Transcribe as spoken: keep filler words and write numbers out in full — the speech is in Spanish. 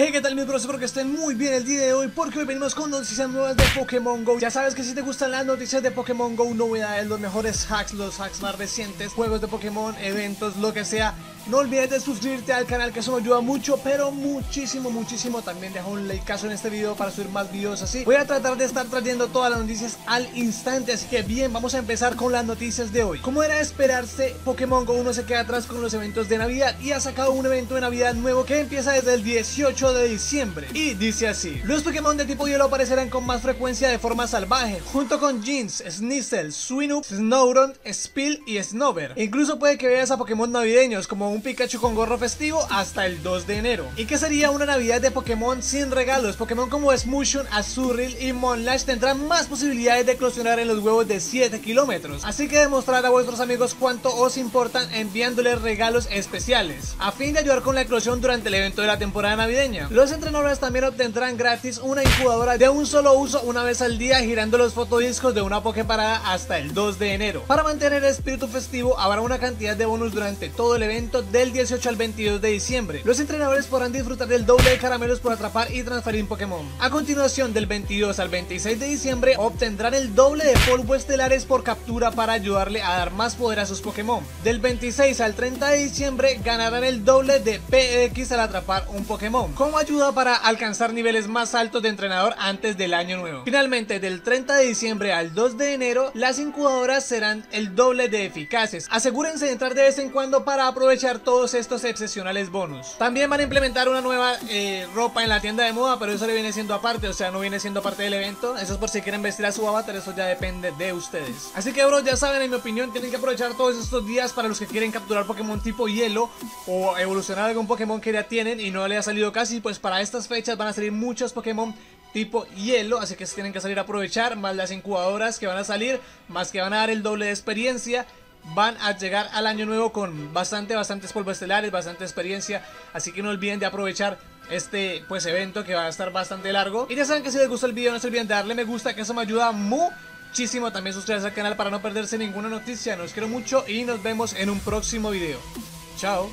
Hey, ¿qué tal mis bros? Espero que estén muy bien el día de hoy, porque hoy venimos con noticias nuevas de Pokémon GO. Ya sabes que si te gustan las noticias de Pokémon GO, novedades, los mejores hacks, los hacks más recientes, juegos de Pokémon, eventos, lo que sea, no olvides de suscribirte al canal, que eso me ayuda mucho, pero muchísimo, muchísimo. También deja un likeazo en este video para subir más videos así. Voy a tratar de estar trayendo todas las noticias al instante, así que bien, vamos a empezar con las noticias de hoy. Como era de esperarse, Pokémon GO no se queda atrás con los eventos de Navidad y ha sacado un evento de Navidad nuevo que empieza desde el dieciocho de diciembre y dice así: los Pokémon de tipo hielo aparecerán con más frecuencia de forma salvaje, junto con Jeans, Snizzle, Swinup, Snowron, Spill y Snover. Incluso puede que veas a Pokémon navideños como un Pikachu con gorro festivo hasta el dos de enero. ¿Y qué sería una Navidad de Pokémon sin regalos? Pokémon como Smooshun, Azurril y Monlash tendrán más posibilidades de eclosionar en los huevos de siete kilómetros, así que demostrad a vuestros amigos cuánto os importan enviándoles regalos especiales, a fin de ayudar con la eclosión durante el evento de la temporada navideña. Los entrenadores también obtendrán gratis una incubadora de un solo uso una vez al día, girando los fotodiscos de una Poképarada hasta el dos de enero. Para mantener el espíritu festivo habrá una cantidad de bonus durante todo el evento del dieciocho al veintidós de diciembre. Los entrenadores podrán disfrutar del doble de caramelos por atrapar y transferir Pokémon. A continuación, del veintidós al veintiséis de diciembre obtendrán el doble de polvo estelares por captura para ayudarle a dar más poder a sus Pokémon. Del veintiséis al treinta de diciembre ganarán el doble de P X al atrapar un Pokémon, como ayuda para alcanzar niveles más altos de entrenador antes del año nuevo. Finalmente, del treinta de diciembre al dos de enero, las incubadoras serán el doble de eficaces. Asegúrense de entrar de vez en cuando para aprovechar todos estos excepcionales bonus. También van a implementar una nueva eh, ropa en la tienda de moda, pero eso le viene siendo aparte, o sea, no viene siendo parte del evento. Eso es por si quieren vestir a su avatar, eso ya depende de ustedes. Así que bro, ya saben, en mi opinión, tienen que aprovechar todos estos días para los que quieren capturar Pokémon tipo hielo o evolucionar algún Pokémon que ya tienen y no le ha salido casi. Y pues para estas fechas van a salir muchos Pokémon tipo hielo, así que se tienen que salir a aprovechar, más las incubadoras que van a salir, más que van a dar el doble de experiencia. Van a llegar al año nuevo con bastante, bastantes polvo estelares, bastante experiencia, así que no olviden de aprovechar este pues evento que va a estar bastante largo. Y ya saben que si les gustó el video no se olviden de darle me gusta, que eso me ayuda muchísimo. También suscríbanse al canal para no perderse ninguna noticia. Los quiero mucho y nos vemos en un próximo video. Chao.